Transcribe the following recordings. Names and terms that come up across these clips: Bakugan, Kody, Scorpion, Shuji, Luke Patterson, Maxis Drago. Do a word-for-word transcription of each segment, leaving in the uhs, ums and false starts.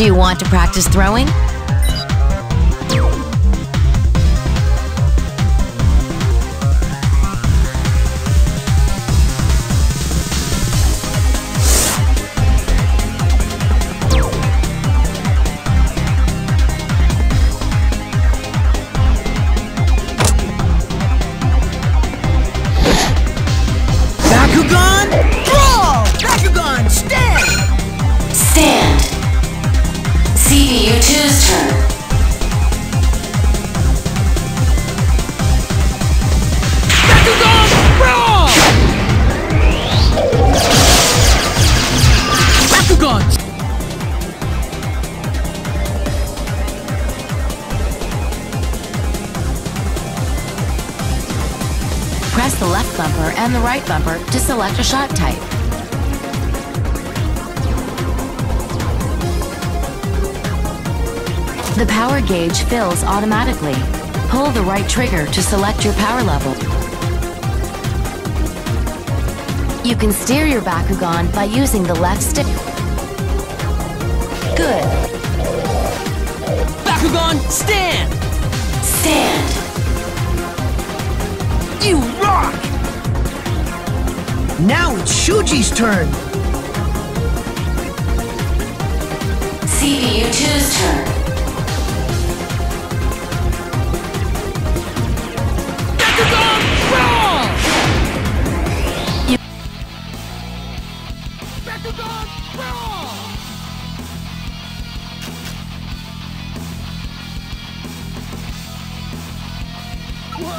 Do you want to practice throwing? Press the left bumper and the right bumper to select a shot type. The power gauge fills automatically. Pull the right trigger to select your power level. You can steer your Bakugan by using the left stick. Good. Bakugan, stand! Stand! You rock! Now it's Shuji's turn! C D U two's turn. Bakugan, roll! Bakugan, roll! Whoa!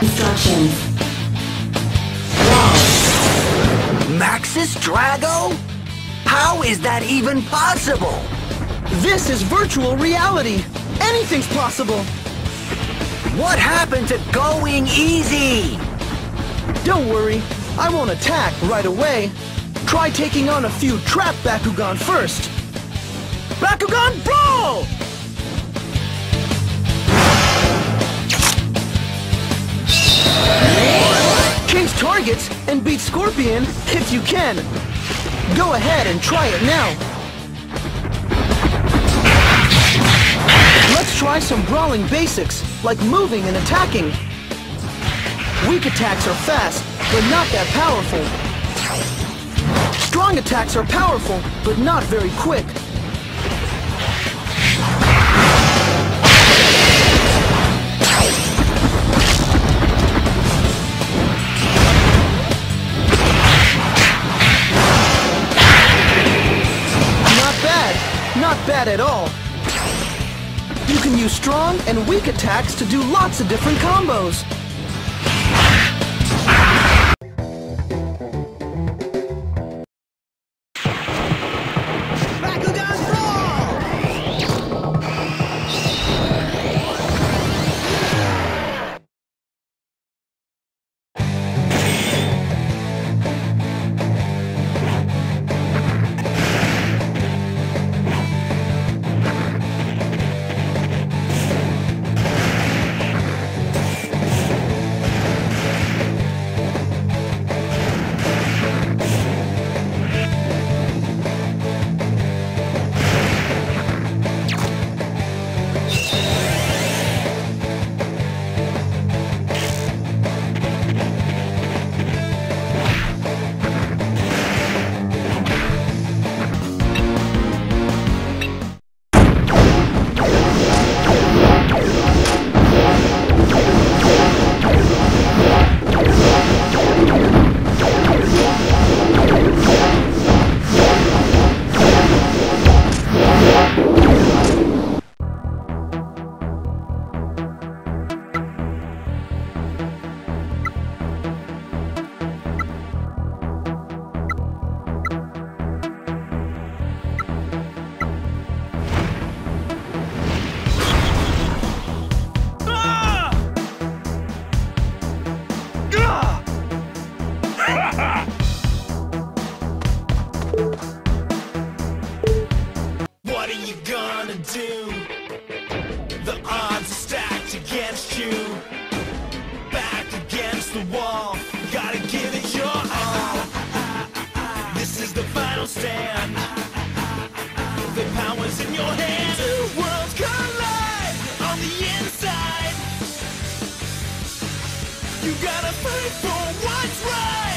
Instructions. Wow. Maxis Drago? How is that even possible? This is virtual reality. Anything's possible. What happened to going easy? Don't worry, I won't attack right away. Try taking on a few trap Bakugan first. Bakugan Brawl! Change targets and beat Scorpion if you can. Go ahead and try it now. Let's try some brawling basics, like moving and attacking. Weak attacks are fast, but not that powerful. Strong attacks are powerful, but not very quick. Not bad at all. You can use strong and weak attacks to do lots of different combos. Bakugan You gotta fight for what's right!